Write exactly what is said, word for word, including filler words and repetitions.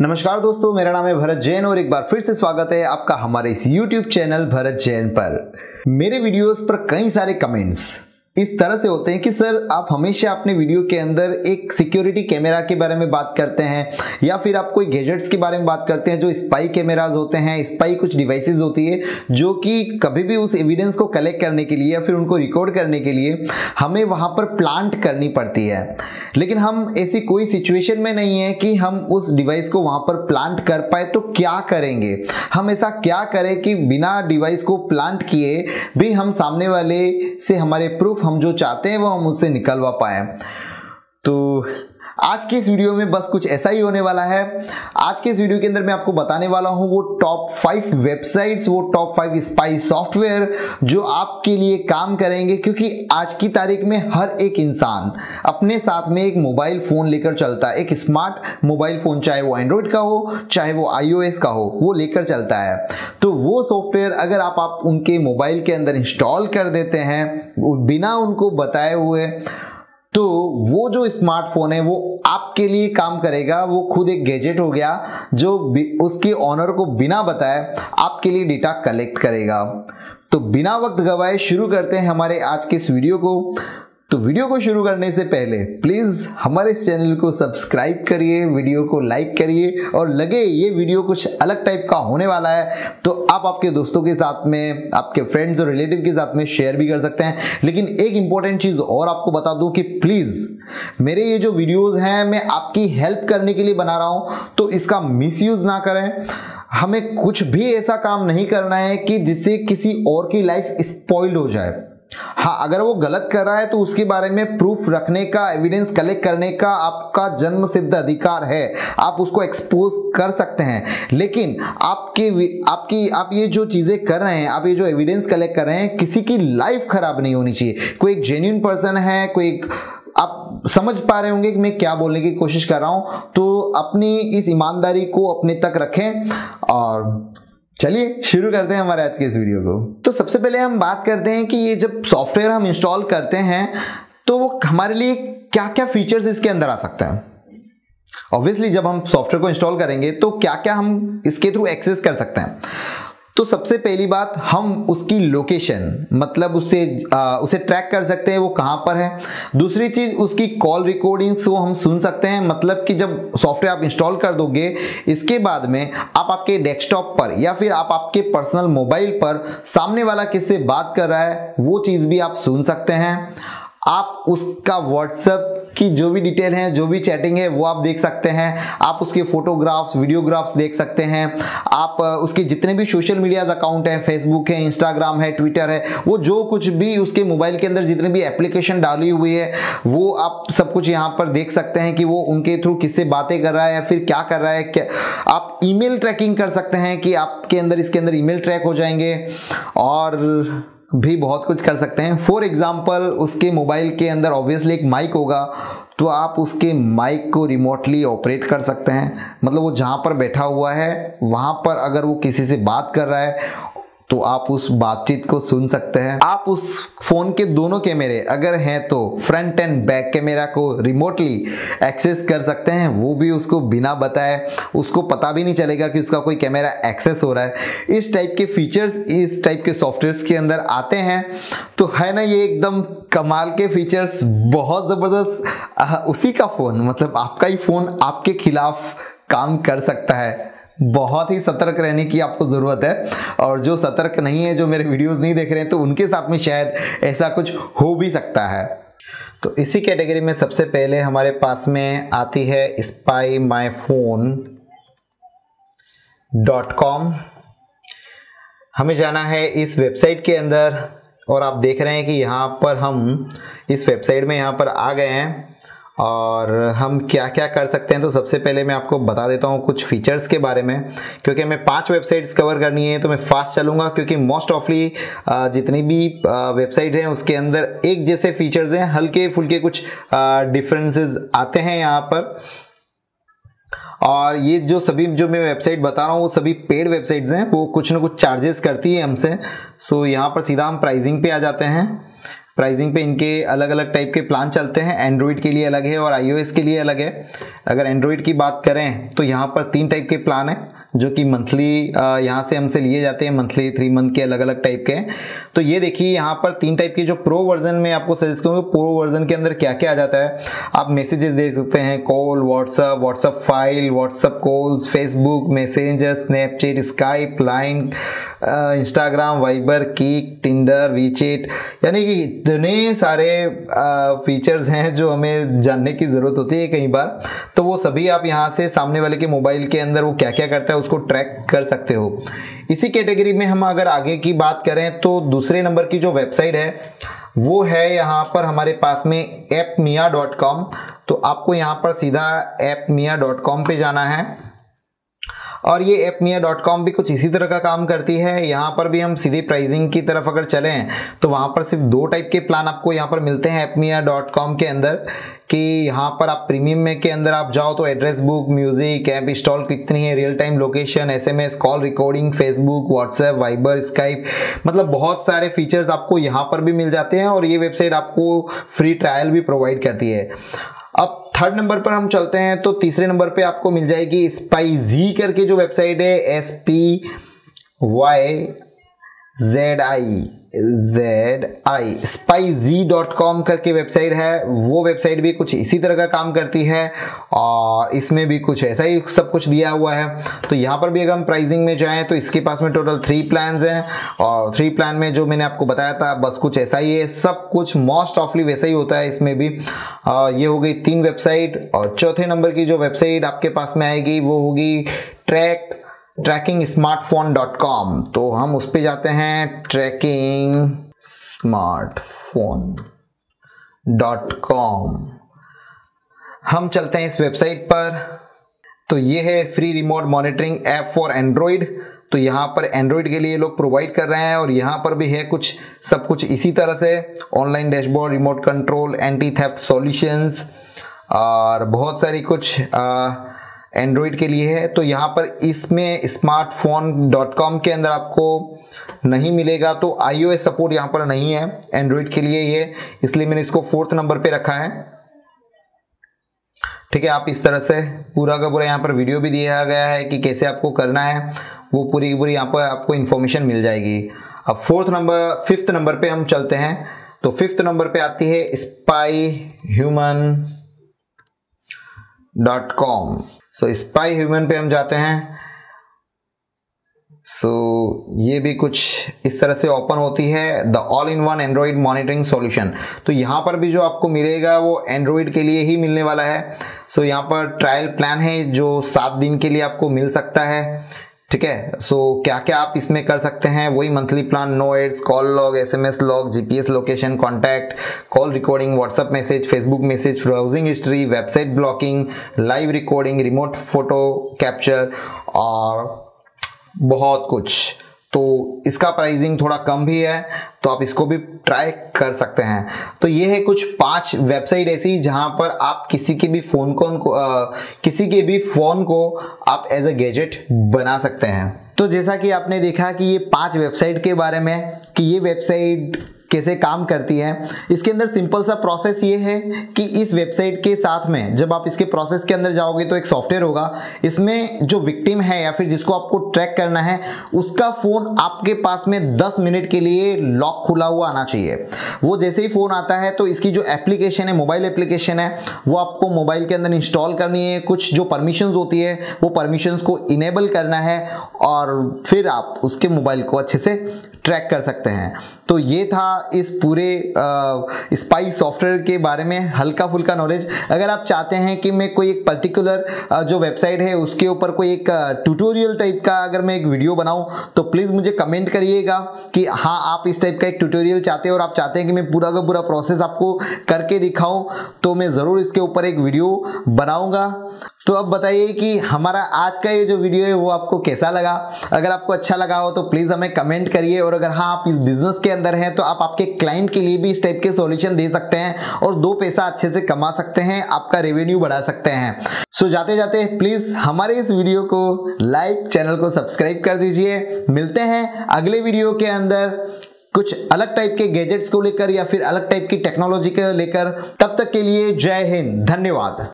नमस्कार दोस्तों, मेरा नाम है भरत जैन और एक बार फिर से स्वागत है आपका हमारे इस YouTube चैनल भरत जैन पर। मेरे वीडियोस पर कई सारे कमेंट्स इस तरह से होते हैं कि सर आप हमेशा अपने वीडियो के अंदर एक सिक्योरिटी कैमरा के बारे में बात करते हैं या फिर आप कोई गैजेट्स के बारे में बात करते हैं जो स्पाई कैमराज होते हैं, स्पाई कुछ डिवाइसेज होती है जो कि कभी भी उस एविडेंस को कलेक्ट करने के लिए या फिर उनको रिकॉर्ड करने के लिए हमें वहाँ पर प्लांट करनी पड़ती है। लेकिन हम ऐसी कोई सिचुएशन में नहीं है कि हम उस डिवाइस को वहाँ पर प्लांट कर पाए, तो क्या करेंगे हम, ऐसा क्या करें कि बिना डिवाइस को प्लांट किए भी हम सामने वाले से हमारे प्रूफ हम जो चाहते हैं वो हम उससे निकलवा पाए। तो आज के इस वीडियो में बस कुछ ऐसा ही होने वाला है। आज के इस वीडियो के अंदर मैं आपको बताने वाला हूं वो टॉप फाइव वेबसाइट्स, वो टॉप फाइव स्पाई सॉफ्टवेयर जो आपके लिए काम करेंगे, क्योंकि आज की तारीख में हर एक इंसान अपने साथ में एक मोबाइल फ़ोन लेकर चलता है, एक स्मार्ट मोबाइल फ़ोन, चाहे वो एंड्रॉयड का हो चाहे वो आईओएस का हो, वो लेकर चलता है। तो वो सॉफ्टवेयर अगर आप, आप उनके मोबाइल के अंदर इंस्टॉल कर देते हैं बिना उनको बताए हुए, तो वो जो स्मार्टफोन है वो आपके लिए काम करेगा। वो खुद एक गैजेट हो गया जो उसके ऑनर को बिना बताए आपके लिए डेटा कलेक्ट करेगा। तो बिना वक्त गवाए शुरू करते हैं हमारे आज के इस वीडियो को। तो वीडियो को शुरू करने से पहले प्लीज़ हमारे इस चैनल को सब्सक्राइब करिए, वीडियो को लाइक करिए और लगे ये वीडियो कुछ अलग टाइप का होने वाला है तो आप आपके दोस्तों के साथ में, आपके फ्रेंड्स और रिलेटिव के साथ में शेयर भी कर सकते हैं। लेकिन एक इम्पॉर्टेंट चीज़ और आपको बता दूं कि प्लीज़ मेरे ये जो वीडियोज़ हैं मैं आपकी हेल्प करने के लिए बना रहा हूँ, तो इसका मिसयूज़ ना करें। हमें कुछ भी ऐसा काम नहीं करना है कि जिससे किसी और की लाइफ स्पॉइल्ड हो जाए। हाँ, अगर वो गलत कर रहा है तो उसके बारे में प्रूफ रखने का, एविडेंस कलेक्ट करने का आपका जन्म सिद्ध अधिकार है, आप उसको एक्सपोज कर सकते हैं। लेकिन आपके आपकी आप ये जो चीज़ें कर रहे हैं, आप ये जो एविडेंस कलेक्ट कर रहे हैं, किसी की लाइफ खराब नहीं होनी चाहिए। कोई एक जेन्युइन पर्सन है, कोई एक, आप समझ पा रहे होंगे कि मैं क्या बोलने की कोशिश कर रहा हूँ, तो अपनी इस ईमानदारी को अपने तक रखें। और चलिए शुरू करते हैं हमारे आज के इस वीडियो को। तो सबसे पहले हम बात करते हैं कि ये जब सॉफ्टवेयर हम इंस्टॉल करते हैं तो वो हमारे लिए क्या क्या फीचर्स इसके अंदर आ सकते हैं। ऑब्वियसली जब हम सॉफ्टवेयर को इंस्टॉल करेंगे तो क्या क्या हम इसके थ्रू एक्सेस कर सकते हैं। तो सबसे पहली बात, हम उसकी लोकेशन, मतलब उससे आ, उसे ट्रैक कर सकते हैं वो कहाँ पर है। दूसरी चीज़, उसकी कॉल रिकॉर्डिंग्स को हम सुन सकते हैं, मतलब कि जब सॉफ्टवेयर आप इंस्टॉल कर दोगे इसके बाद में आप आपके डेस्कटॉप पर या फिर आप आपके पर्सनल मोबाइल पर सामने वाला किससे बात कर रहा है वो चीज़ भी आप सुन सकते हैं। आप उसका व्हाट्सएप की जो भी डिटेल है, जो भी चैटिंग है वो आप देख सकते हैं। आप उसके फोटोग्राफ्स, वीडियोग्राफ्स देख सकते हैं। आप उसके जितने भी सोशल मीडियाज अकाउंट हैं, फेसबुक है, इंस्टाग्राम है, ट्विटर है, वो जो कुछ भी उसके मोबाइल के अंदर जितने भी एप्लीकेशन डाली हुई है वो आप सब कुछ यहाँ पर देख सकते हैं कि वो उनके थ्रू किससे बातें कर रहा है या फिर क्या कर रहा है। क्या आप ईमेल ट्रैकिंग कर सकते हैं कि आपके अंदर, इसके अंदर ईमेल ट्रैक हो जाएंगे और भी बहुत कुछ कर सकते हैं। फॉर एग्जाम्पल, उसके मोबाइल के अंदर ऑब्वियसली एक माइक होगा तो आप उसके माइक को रिमोटली ऑपरेट कर सकते हैं, मतलब वो जहाँ पर बैठा हुआ है वहाँ पर अगर वो किसी से बात कर रहा है तो आप उस बातचीत को सुन सकते हैं। आप उस फ़ोन के दोनों कैमरे अगर हैं तो फ्रंट एंड बैक कैमरा को रिमोटली एक्सेस कर सकते हैं, वो भी उसको बिना बताए, उसको पता भी नहीं चलेगा कि उसका कोई कैमरा एक्सेस हो रहा है। इस टाइप के फीचर्स इस टाइप के सॉफ्टवेयर्स के अंदर आते हैं। तो है ना, ये एकदम कमाल के फीचर्स, बहुत ज़बरदस्त। उसी का फ़ोन, मतलब आपका ही फ़ोन आपके खिलाफ काम कर सकता है। बहुत ही सतर्क रहने की आपको ज़रूरत है और जो सतर्क नहीं है, जो मेरे वीडियोस नहीं देख रहे हैं, तो उनके साथ में शायद ऐसा कुछ हो भी सकता है। तो इसी कैटेगरी में सबसे पहले हमारे पास में आती है spy my phone dot com. हमें जाना है इस वेबसाइट के अंदर और आप देख रहे हैं कि यहाँ पर हम इस वेबसाइट में यहाँ पर आ गए हैं और हम क्या क्या कर सकते हैं। तो सबसे पहले मैं आपको बता देता हूँ कुछ फीचर्स के बारे में, क्योंकि हमें पांच वेबसाइट्स कवर करनी है तो मैं फास्ट चलूँगा, क्योंकि मोस्ट ऑफली जितनी भी वेबसाइट हैं उसके अंदर एक जैसे फीचर्स हैं, हल्के फुल्के कुछ डिफरेंसेस आते हैं यहाँ पर। और ये जो सभी जो मैं वेबसाइट बता रहा हूँ वो सभी पेड वेबसाइट्स हैं, वो कुछ ना कुछ चार्जेस करती है हमसे। सो यहाँ पर सीधा हम प्राइसिंग पे आ जाते हैं। प्राइसिंग पे इनके अलग अलग टाइप के प्लान चलते हैं। एंड्रॉयड के लिए अलग है और आईओएस के लिए अलग है। अगर एंड्रॉयड की बात करें तो यहाँ पर तीन टाइप के प्लान हैं जो कि मंथली यहाँ से हमसे लिए जाते हैं, मंथली, थ्री मंथ के, अलग अलग टाइप के। तो ये देखिए यहाँ पर तीन टाइप के, जो प्रो वर्जन में आपको सजेस्ट करूँगा, प्रो वर्जन के अंदर क्या क्या आ जाता है आप मैसेजेस देख सकते हैं, call, WhatsApp, WhatsApp file, WhatsApp calls, Facebook, Messenger, Snapchat, Skype, Line, Instagram, Viber, Kik, Tinder, WeChat, यानी कि इतने सारे फीचर्स हैं जो हमें जानने की ज़रूरत होती है कई बार। तो वो सभी आप यहाँ से सामने वाले के मोबाइल के अंदर वो क्या क्या करता है उसको ट्रैक कर सकते हो। इसी कैटेगरी में हम अगर आगे की बात करें तो दूसरे नंबर की जो वेबसाइट है वो है यहाँ पर हमारे पास में एपमिया डॉट कॉम। तो आपको यहाँ पर सीधा एपमिया डॉट कॉम पे जाना है और ये एपमिया डॉट कॉम भी कुछ इसी तरह का काम करती है। यहाँ पर भी हम सीधे प्राइसिंग की तरफ अगर चलें तो वहाँ पर सिर्फ दो टाइप के प्लान आपको यहाँ पर मिलते हैं एपमिया डॉट कॉम के अंदर, कि यहाँ पर आप प्रीमियम में के अंदर आप जाओ तो address book, music, app install कितनी है, real time location, SMS, call recording, Facebook, WhatsApp, Viber, Skype, मतलब बहुत सारे फीचर्स आपको यहाँ पर भी मिल जाते हैं और ये वेबसाइट आपको फ्री ट्रायल भी प्रोवाइड करती है। अब थर्ड नंबर पर हम चलते हैं तो तीसरे नंबर पे आपको मिल जाएगी स्पाइजी करके जो वेबसाइट है, S P Y Z I Z I spyzie dot com करके वेबसाइट है। वो वेबसाइट भी कुछ इसी तरह का काम करती है और इसमें भी कुछ ऐसा ही सब कुछ दिया हुआ है। तो यहाँ पर भी अगर हम प्राइसिंग में जाएं तो इसके पास में टोटल थ्री प्लान्स हैं और थ्री प्लान में जो मैंने आपको बताया था बस कुछ ऐसा ही है, सब कुछ मोस्ट ऑफली वैसा ही होता है इसमें भी। आ, ये हो गई तीन वेबसाइट और चौथे नंबर की जो वेबसाइट आपके पास में आएगी वो होगी track tracking smartphone dot com. तो हम उस पर जाते हैं ट्रैकिंग स्मार्टफोन डॉट कॉम। हम चलते हैं इस वेबसाइट पर। तो ये है free remote monitoring app for Android. तो यहाँ पर एंड्रॉयड के लिए लोग प्रोवाइड कर रहे हैं और यहाँ पर भी है कुछ सब कुछ इसी तरह से, online dashboard, remote control, anti theft solutions और बहुत सारी कुछ आ, एंड्रॉयड के लिए है। तो यहाँ पर इसमें स्मार्टफोन डॉट कॉम के अंदर आपको नहीं मिलेगा, तो आईओएस सपोर्ट यहाँ पर नहीं है एंड्रॉयड के लिए, ये इसलिए मैंने इसको फोर्थ नंबर पे रखा है। ठीक है, आप इस तरह से पूरा का पूरा यहाँ पर वीडियो भी दिया गया है कि कैसे आपको करना है, वो पूरी पूरी यहाँ पर आपको इन्फॉर्मेशन मिल जाएगी। अब फोर्थ नंबर फिफ्थ नंबर पर हम चलते हैं। तो फिफ्थ नंबर पर आती है spy human dot com. So spy human पे हम जाते हैं। सो so, ये भी कुछ इस तरह से ओपन होती है, the all in one Android monitoring solution. तो यहाँ पर भी जो आपको मिलेगा वो एंड्रॉयड के लिए ही मिलने वाला है। सो so, यहाँ पर ट्रायल प्लान है जो सात दिन के लिए आपको मिल सकता है। ठीक है, सो so, क्या क्या आप इसमें कर सकते हैं, वही monthly plan, no ads, call log, SMS log, GPS location, contact, call recording, WhatsApp message, Facebook message, browsing history, website blocking, live recording, remote photo capture और बहुत कुछ। तो इसका प्राइसिंग थोड़ा कम भी है, तो आप इसको भी ट्राई कर सकते हैं। तो ये है कुछ पांच वेबसाइट ऐसी जहां पर आप किसी के भी फ़ोन को आ, किसी के भी फ़ोन को आप एज अ गैजेट बना सकते हैं। तो जैसा कि आपने देखा कि ये पांच वेबसाइट के बारे में, कि ये वेबसाइट कैसे काम करती है। इसके अंदर सिंपल सा प्रोसेस ये है कि इस वेबसाइट के साथ में जब आप इसके प्रोसेस के अंदर जाओगे तो एक सॉफ्टवेयर होगा, इसमें जो विक्टिम है या फिर जिसको आपको ट्रैक करना है उसका फ़ोन आपके पास में दस मिनट के लिए लॉक खुला हुआ आना चाहिए। वो जैसे ही फ़ोन आता है तो इसकी जो एप्लीकेशन है, मोबाइल एप्लीकेशन है, वो आपको मोबाइल के अंदर इंस्टॉल करनी है। कुछ जो परमिशंस होती है वो परमिशंस को इनेबल करना है और फिर आप उसके मोबाइल को अच्छे से ट्रैक कर सकते हैं। तो ये था इस पूरे स्पाई सॉफ्टवेयर के बारे में हल्का फुल्का नॉलेज। अगर आप चाहते हैं कि मैं कोई एक पर्टिकुलर uh, जो वेबसाइट है उसके ऊपर कोई एक ट्यूटोरियल uh, टाइप का अगर मैं एक वीडियो बनाऊं तो प्लीज़ मुझे कमेंट करिएगा कि हाँ आप इस टाइप का एक ट्यूटोरियल चाहते हैं और आप चाहते हैं कि मैं पूरा का पूरा प्रोसेस आपको करके दिखाऊँ, तो मैं ज़रूर इसके ऊपर एक वीडियो बनाऊँगा। तो अब बताइए कि हमारा आज का ये जो वीडियो है वो आपको कैसा लगा। अगर आपको अच्छा लगा हो तो प्लीज़ हमें कमेंट करिए, और अगर हाँ आप इस बिज़नेस के अंदर हैं तो आप आपके क्लाइंट के लिए भी इस टाइप के सॉल्यूशन दे सकते हैं और दो पैसा अच्छे से कमा सकते हैं, आपका रेवेन्यू बढ़ा सकते हैं। सो जाते जाते प्लीज़ हमारे इस वीडियो को लाइक, चैनल को सब्सक्राइब कर दीजिए। मिलते हैं अगले वीडियो के अंदर। कुछ अलग टाइप के गैजेट्स को लेकर या फिर अलग टाइप की टेक्नोलॉजी को लेकर। तब तक के लिए जय हिंद, धन्यवाद।